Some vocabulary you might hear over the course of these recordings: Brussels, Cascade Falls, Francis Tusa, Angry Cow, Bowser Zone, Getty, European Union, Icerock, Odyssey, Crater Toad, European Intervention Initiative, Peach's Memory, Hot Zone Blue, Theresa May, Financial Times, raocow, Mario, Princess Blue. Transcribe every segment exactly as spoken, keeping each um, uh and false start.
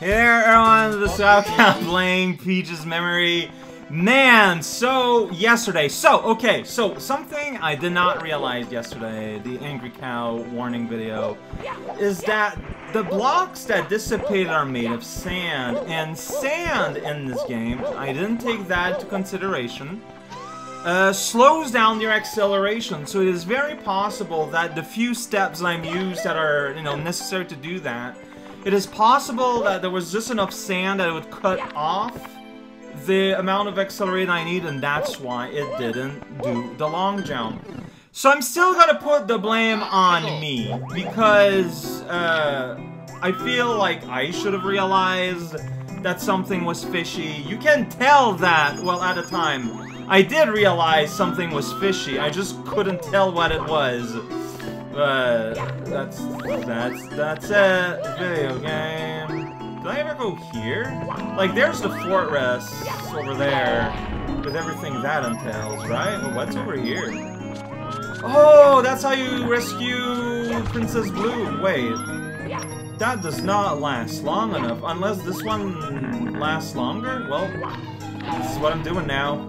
Here, everyone, this is raocow playing Peach's Memory. Man, so yesterday, so, okay, so something I did not realize yesterday, the Angry Cow warning video, is that the blocks that dissipated are made of sand, and sand in this game, I didn't take that into consideration, uh, slows down your acceleration, so it is very possible that the few steps I'm used that are, you know, necessary to do that, it is possible that there was just enough sand that it would cut off the amount of accelerate I need, and that's why it didn't do the long jump. So I'm still gonna put the blame on me, because uh, I feel like I should have realized that something was fishy. You can tell that, well, at a time. I did realize something was fishy, I just couldn't tell what it was. Uh, that's, that's, that's it. Video game. Did I ever go here? Like, there's the fortress over there, with everything that entails, right? Well, what's over here? Oh, that's how you rescue Princess Blue. Wait, that does not last long enough, unless this one lasts longer? Well, this is what I'm doing now.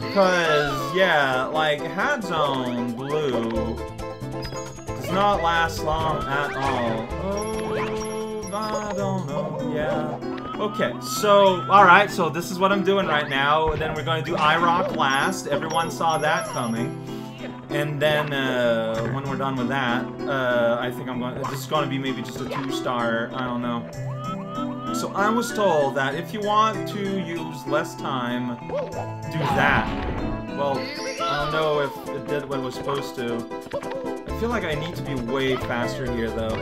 Because, yeah, like, Hot Zone Blue does not last long at all. Oh. I don't know, yeah. Okay, so, alright, so this is what I'm doing right now, and then we're gonna do iRock last. Everyone saw that coming. And then, uh, when we're done with that, uh, I think I'm gonna, this is gonna be maybe just a two-star, I don't know. So I was told that if you want to use less time, do that. Well, I don't know if it did what it was supposed to. I feel like I need to be way faster here, though.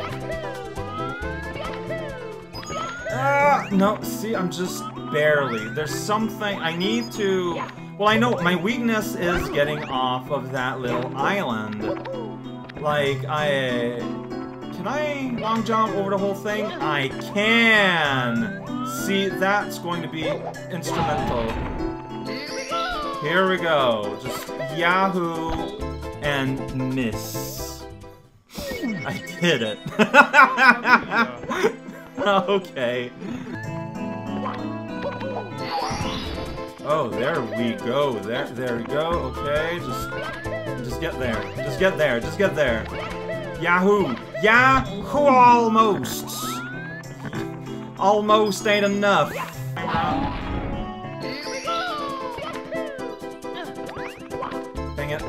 Uh, no, see, I'm just barely. There's something I need to... Well, I know, my weakness is getting off of that little island. Like, I... Can I long jump over the whole thing? I can! See, that's going to be instrumental. Here we go. Just yahoo and miss. I did it. Okay. Oh, there we go. There, there we go. Okay, just, just get there. Just get there. Just get there. Yahoo! Yahoo! Almost. Almost ain't enough. Dang it.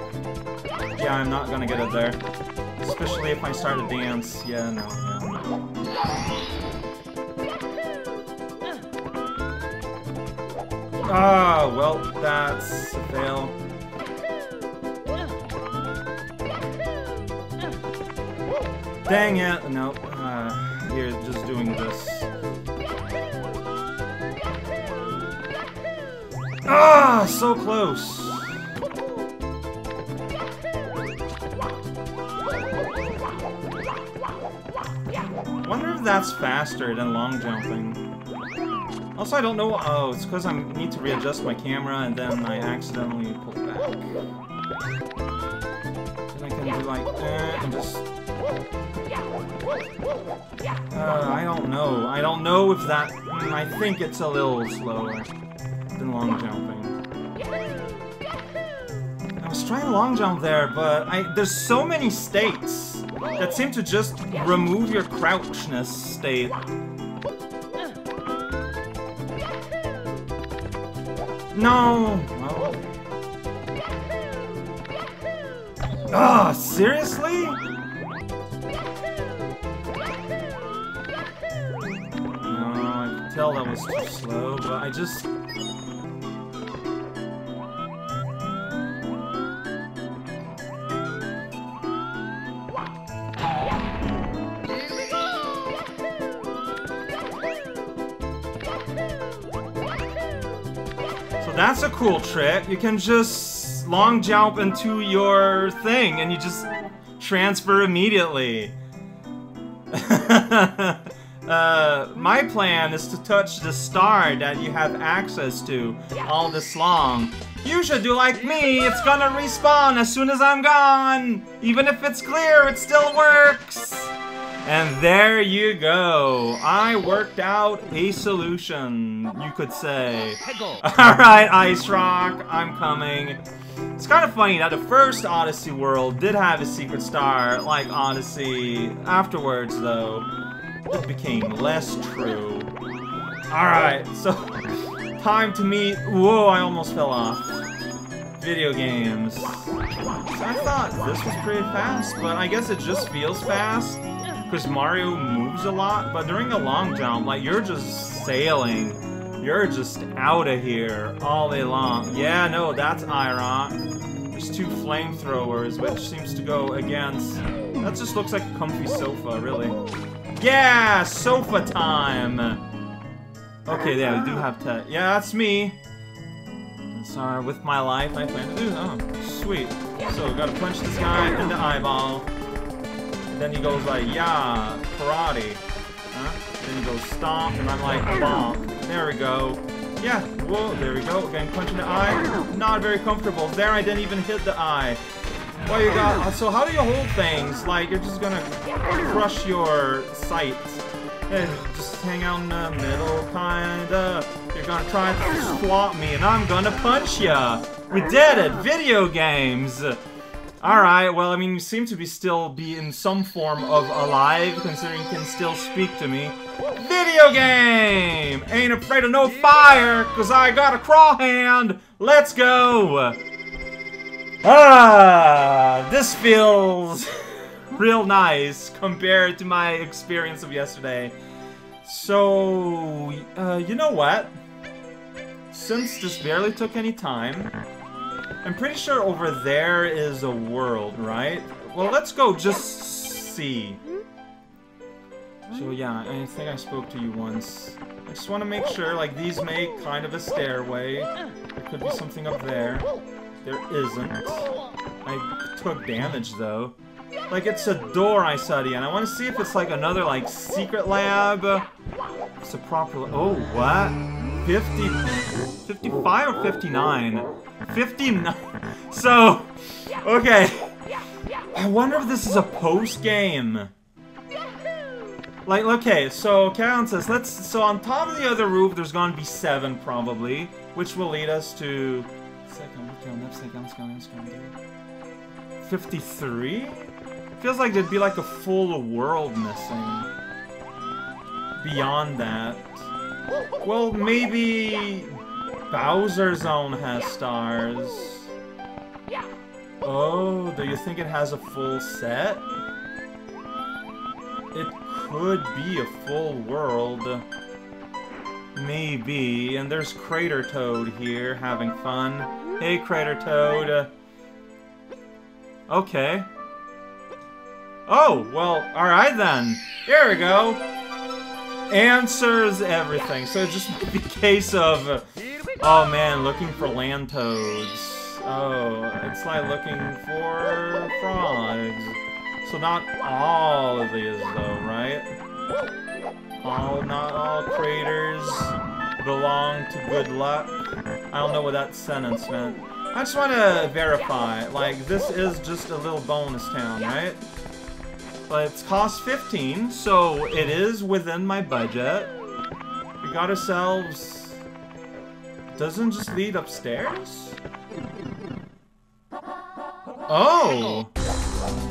Yeah, I'm not gonna get it there. Especially if I start to dance. Yeah, no, no, no. Ah, oh, well, that's a fail. Dang it! No, uh, you're just doing this. Ah, so close! Wonder if that's faster than long jumping. Also, I don't know. Oh, it's because I need to readjust my camera, and then I accidentally pulled back. Then I can do like that eh, and just. Uh, I don't know. I don't know if that. I think it's a little slower than long jumping. I was trying long jump there, but I there's so many states that seem to just remove your crouchness state. No! Ah, oh, seriously? No, I could tell that was too slow, but I just... That's a cool trick. You can just long jump into your thing and you just transfer immediately. uh, my plan is to touch the star that you have access to all this long. You should do like me. It's gonna respawn as soon as I'm gone. Even if it's clear, it still works. And there you go. I worked out a solution, you could say. Alright, Ice Rock, I'm coming. It's kind of funny, now the first Odyssey world did have a secret star, like Odyssey. Afterwards, though, it became less true. Alright, so, time to meet... Whoa, I almost fell off. Video games. So I thought this was pretty fast, but I guess it just feels fast. Because Mario moves a lot, but during the long jump, like, you're just sailing. You're just out of here all day long. Yeah, no, that's Iron. There's two flamethrowers, which seems to go against... That just looks like a comfy sofa, really. Yeah, sofa time! Okay, yeah, we do have to... Yeah, that's me! Sorry, with my life, I plan to do... Oh, sweet. So, we gotta punch this guy in the eyeball. Then he goes like, yeah, karate. Huh? Then he goes stomp, and I'm like, bomb. There we go. Yeah, whoa, there we go. Again, punch in the eye. Not very comfortable. There, I didn't even hit the eye. Well, you got. So how do you hold things? Like, you're just gonna crush your sight. And just hang out in the middle, kinda. You're gonna try to squat me, and I'm gonna punch ya. We did it. Video games. Alright, well, I mean, you seem to be still be in some form of alive, considering you can still speak to me. Video game! Ain't afraid of no fire, cause I got a crawl hand! Let's go! Ah, this feels real nice compared to my experience of yesterday. So, uh, you know what? Since this barely took any time, I'm pretty sure over there is a world, right? Well, let's go just see. So yeah, I think I spoke to you once. I just want to make sure, like, these make kind of a stairway. There could be something up there. There isn't. I took damage, though. Like, it's a door I study, and I want to see if it's, like, another, like, secret lab. It's a proper... Oh, what? fifty... fifty-five or fifty-nine? fifty-nine. So, okay. I wonder if this is a post game. Like, okay, so Karen says, let's. So on top of the other roof, there's gonna be seven probably, which will lead us to. fifty-three. Feels like there'd be like a full world missing. Beyond that, well, maybe. Bowser Zone has stars. Oh, do you think it has a full set? It could be a full world. Maybe. And there's Crater Toad here having fun. Hey, Crater Toad. Okay. Oh, well, alright then. Here we go. Answers everything. So it just might be a case of... Oh man, looking for land toads. Oh, it's like looking for frogs. So not all of these though, right? All, not all craters belong to good luck. I don't know what that sentence meant. I just want to verify, like, this is just a little bonus town, right? But it's cost fifteen, so it is within my budget. We got ourselves... Doesn't just lead upstairs? Oh!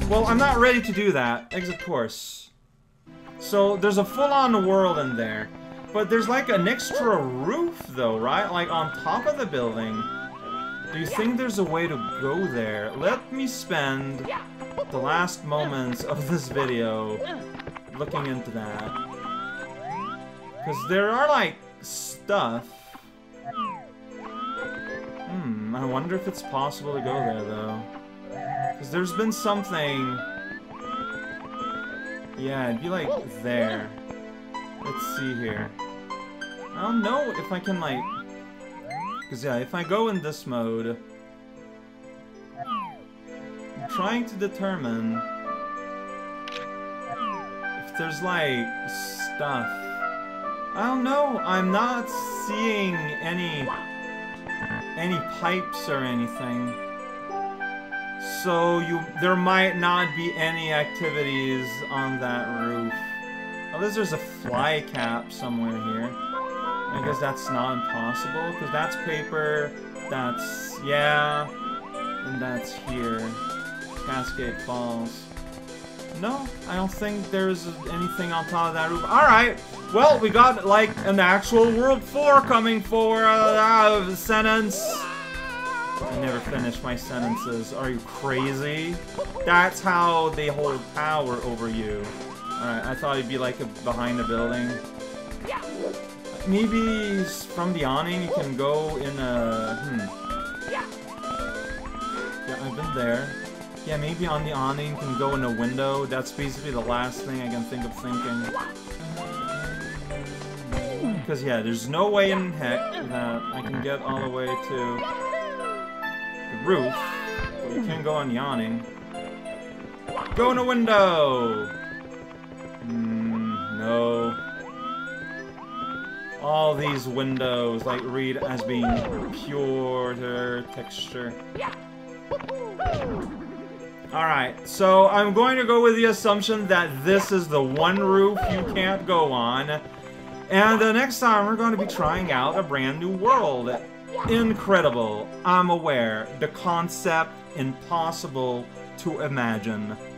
Well, I'm not ready to do that. Exit course. So, there's a full-on world in there. But there's like an extra roof, though, right? Like, on top of the building. Do you think there's a way to go there? Let me spend the last moments of this video looking into that. Because there are, like, stuff. Hmm, I wonder if it's possible to go there, though. Because there's been something... Yeah, it'd be like there. Let's see here. I don't know if I can, like... Because, yeah, if I go in this mode... I'm trying to determine... If there's, like, stuff. I don't know, I'm not seeing any... any pipes or anything. so you there might not be any activities on that roof. Unless there's a fly cap somewhere here. I guess that's not impossible, because that's paper, that's, yeah, and that's here. Cascade Falls. No, I don't think there's anything on top of that roof. Alright, well, we got, like, an actual World four coming for uh, a sentence. I never finish my sentences. Are you crazy? That's how they hold power over you. Alright, I thought it'd be, like, a, behind a building. Maybe from the awning you can go in a... Hmm. Yeah, I've been there. Yeah, maybe on the awning can go in a window. That's basically the last thing I can think of thinking. Because, yeah, there's no way in heck that I can get all the way to the roof. But you can't go on the awning. Go in a window! Mm, no. All these windows, like, read as being pure texture. Alright, so I'm going to go with the assumption that this is the one roof you can't go on. And the next time we're going to be trying out a brand new world. Incredible, I'm aware, the concept impossible to imagine.